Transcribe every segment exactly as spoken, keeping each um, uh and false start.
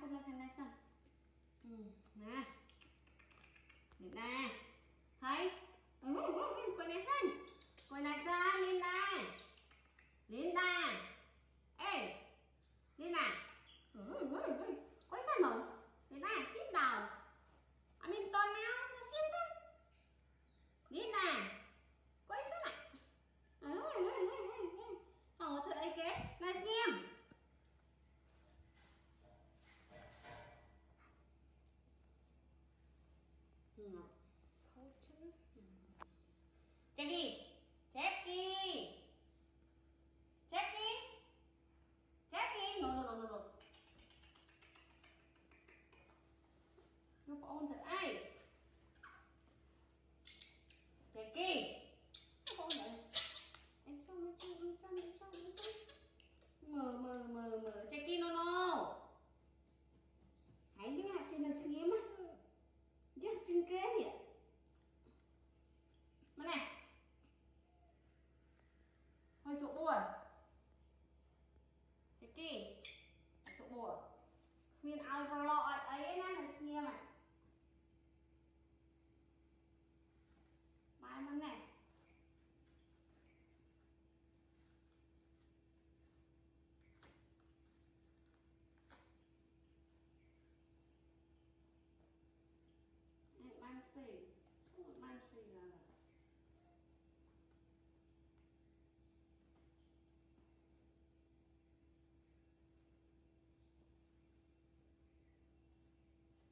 không lên thành này xong. Ừ, nè. Được nè. Thấy. Ừ, quay này xem. Quay này ra lên đây. Lên đây. Ê. Lên này. Ừ, quay xem mở. Lên đây, xíp đầu. Anh em toàn nào, nó xíp thôi. Lên đây. Quay xem này. Ừ, ừ, ừ, ừ. Không có thật ấy kế. Này xem. Jackie, Jackie, Jackie, Jackie, no no no no no, nó có ôn thật ai? Jackie, nó có ôn đấy, em xong em xong em xong em xong em xong, mờ mờ mờ mờ, Jackie no no, hãy đứng hạt trên đường xem á, dắt chân kế vậy, mà này. Hơi sụp buồn. Cái kì sụp buồn. Mình ai vào lọ ấy nha là xin em ạ. Bài mắm này. Bài xì. Bài xì là này chị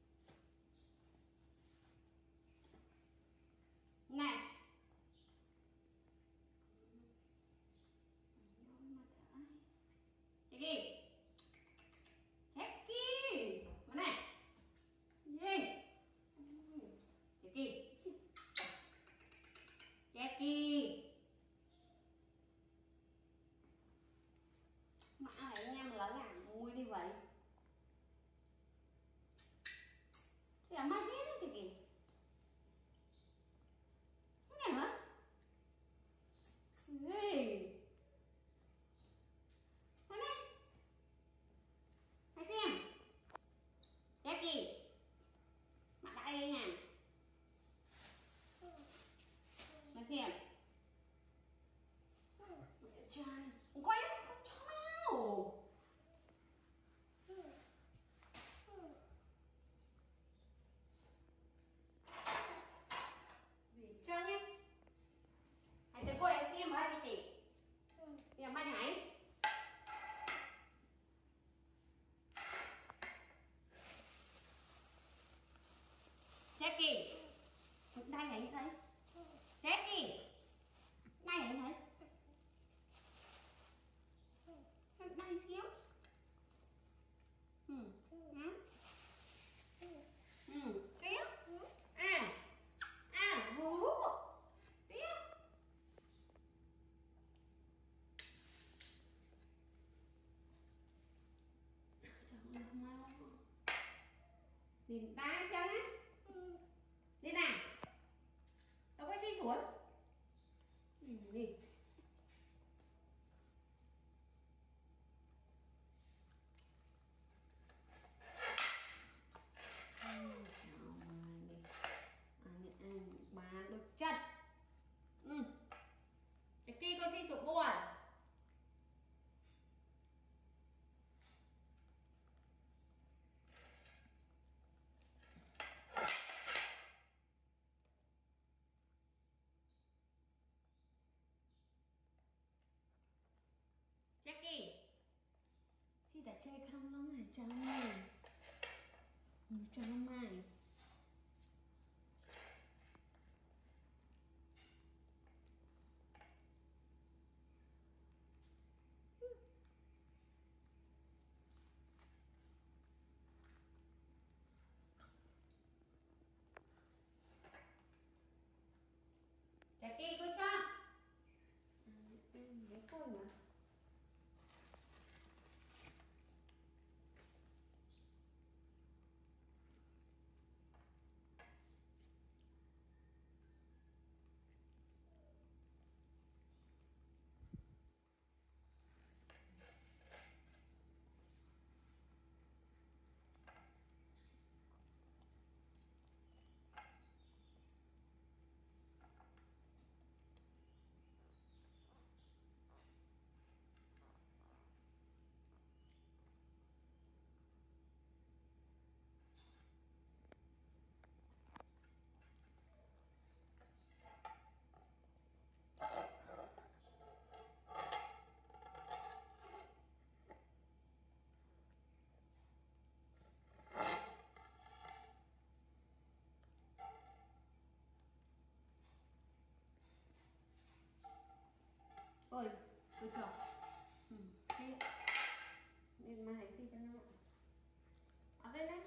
đi chép đi mà này gì chị đi chép đi mà lại anh em lỡ làm vui đi vậy thì làm mai biết đó chị kì. Jackie, hôm nay hãy thấy Jackie, nay hãy thấy hôm nay xíu, ừ, ừ, ừ, xíu, à, à, hú, xíu, trời ơi, mau, nhìn ta chăng á? Đi nào. Đâu quay xi xuống. Ừ, đi. Ăn mà được chất. Ừ. Cái kia có xi sụp buồn. Chị đã chơi không lắm này cho này cho này Jackie có cho em lấy coi mà. Ôi, được rồi. Ừ, hay ạ. Nên mà hãy xin cho nó. Ở đây đấy.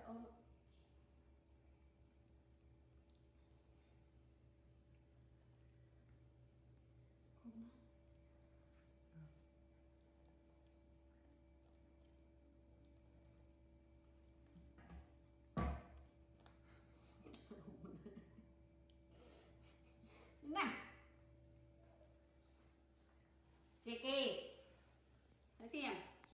No.